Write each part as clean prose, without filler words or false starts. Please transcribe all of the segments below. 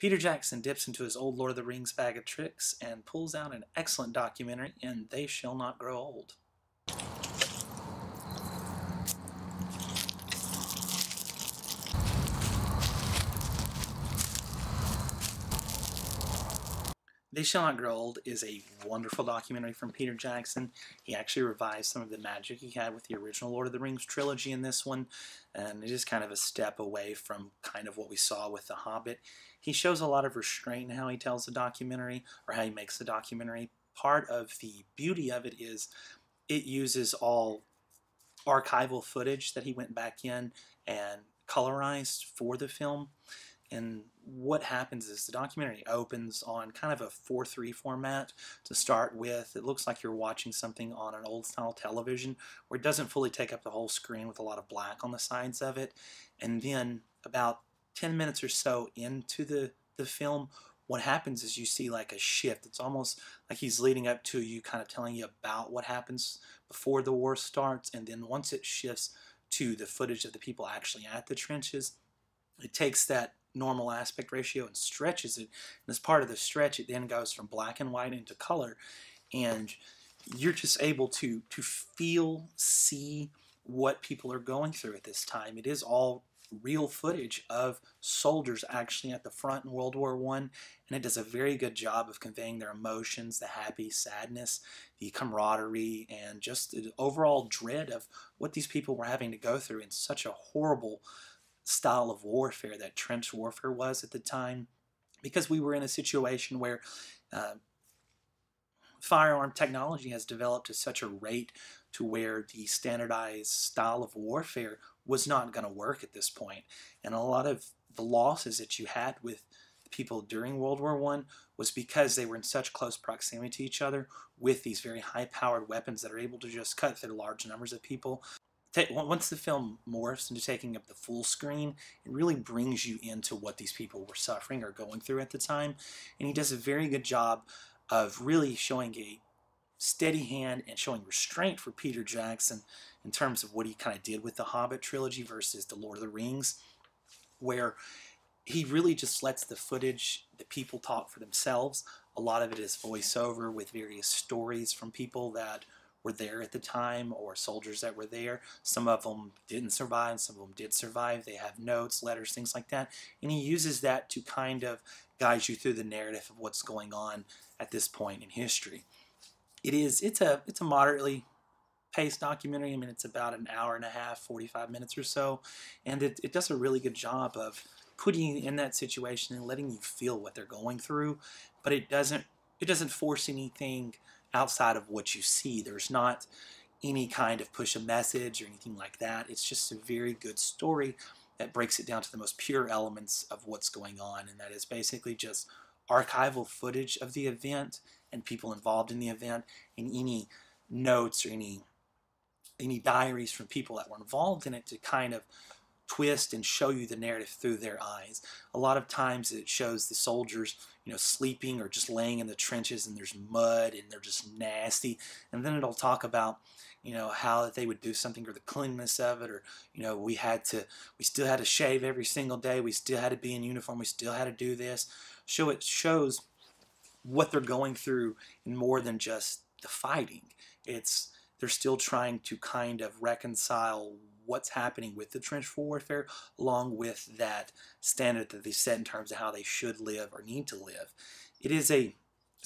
Peter Jackson dips into his old Lord of the Rings bag of tricks and pulls out an excellent documentary in They Shall Not Grow Old. They Shall Not Grow Old is a wonderful documentary from Peter Jackson. He actually revised some of the magic he had with the original Lord of the Rings trilogy in this one, and it is kind of a step away from kind of what we saw with The Hobbit. He shows a lot of restraint in how he tells the documentary, or how he makes the documentary. Part of the beauty of it is it uses all archival footage that he went back in and colorized for the film. And what happens is the documentary opens on kind of a 4:3 format to start with. It looks like you're watching something on an old-style television where it doesn't fully take up the whole screen with a lot of black on the sides of it. And then about 10 minutes or so into the film, what happens is you see like a shift. It's almost like he's leading up to you, kind of telling you about what happens before the war starts. And then once it shifts to the footage of the people actually at the trenches, it takes that normal aspect ratio and stretches it, and as part of the stretch it then goes from black and white into color, and you're just able to feel, see what people are going through at this time. It is all real footage of soldiers actually at the front in World War I, and it does a very good job of conveying their emotions, the happy, sadness, the camaraderie, and just the overall dread of what these people were having to go through in such a horrible style of warfare that trench warfare was at the time, because we were in a situation where firearm technology has developed to such a rate to where the standardized style of warfare was not going to work at this point. And a lot of the losses that you had with people during World War I was because they were in such close proximity to each other with these very high-powered weapons that are able to just cut through large numbers of people. Once the film morphs into taking up the full screen, it really brings you into what these people were suffering or going through at the time, and he does a very good job of really showing a steady hand and showing restraint for Peter Jackson in terms of what he kind of did with the Hobbit trilogy versus the Lord of the Rings, where he really just lets the footage, the people talk for themselves. A lot of it is voiceover with various stories from people that were there at the time, or soldiers that were there. Some of them didn't survive, and some of them did survive. They have notes, letters, things like that. And he uses that to kind of guide you through the narrative of what's going on at this point in history. It's a moderately paced documentary. I mean, it's about an hour and a half, 45 minutes or so. And it does a really good job of putting you in that situation and letting you feel what they're going through. But it doesn't force anything outside of what you see. There's not any kind of push a message or anything like that. It's just a very good story that breaks it down to the most pure elements of what's going on, and that is basically just archival footage of the event and people involved in the event, and any notes or any diaries from people that were involved in it to kind of twist and show you the narrative through their eyes. A lot of times it shows the soldiers, you know, sleeping or just laying in the trenches, and there's mud and they're just nasty. And then it'll talk about, you know, how they would do something or the cleanliness of it, or, you know, we still had to shave every single day, we still had to be in uniform, we still had to do this. So it shows what they're going through, and more than just the fighting. They're still trying to kind of reconcile what's happening with the trench warfare, along with that standard that they set in terms of how they should live or need to live. It's a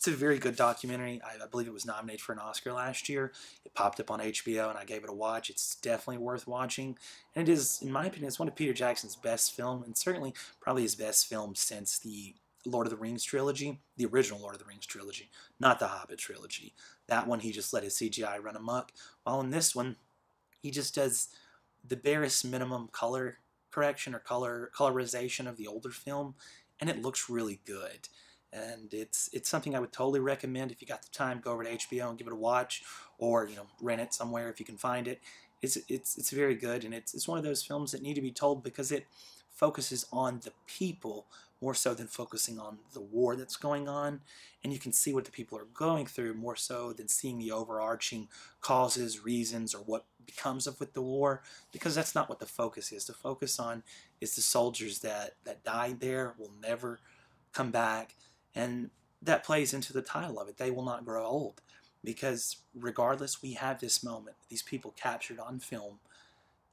very good documentary. I believe it was nominated for an Oscar last year. It popped up on HBO, and I gave it a watch. It's definitely worth watching, and it is, in my opinion, it's one of Peter Jackson's best films, and certainly probably his best film since the Lord of the Rings trilogy, the original Lord of the Rings trilogy, not the Hobbit trilogy. That one, he just let his CGI run amok. While in this one, he just does the barest minimum color correction or colorization of the older film, and it looks really good. And it's something I would totally recommend. If you got the time, go over to HBO and give it a watch, or, you know, rent it somewhere if you can find it. It's very good, and it's one of those films that need to be told, because it focuses on the people more so than focusing on the war that's going on, and you can see what the people are going through more so than seeing the overarching causes, reasons, or what becomes of with the war, because that's not what the focus is. The focus on is the soldiers that died there, will never come back, and that plays into the title of it. They will not grow old, because regardless, we have this moment, these people captured on film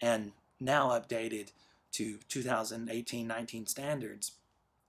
and now updated to 2018-19 standards,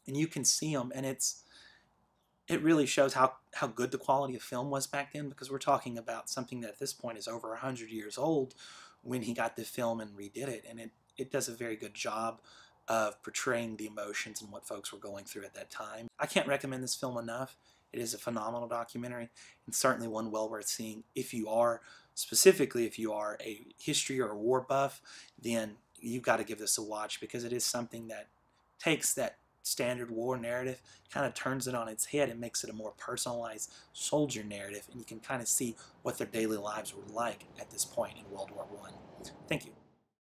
and you can see them, and it really shows how good the quality of film was back then, because we're talking about something that at this point is over 100 years old when he got the film and redid it, and it does a very good job of portraying the emotions and what folks were going through at that time. I can't recommend this film enough. It is a phenomenal documentary, and certainly one well worth seeing if you are, specifically if you are a history or a war buff, then you've got to give this a watch, because it is something that takes that standard war narrative, kind of turns it on its head and makes it a more personalized soldier narrative, and you can kind of see what their daily lives were like at this point in World War I. Thank you.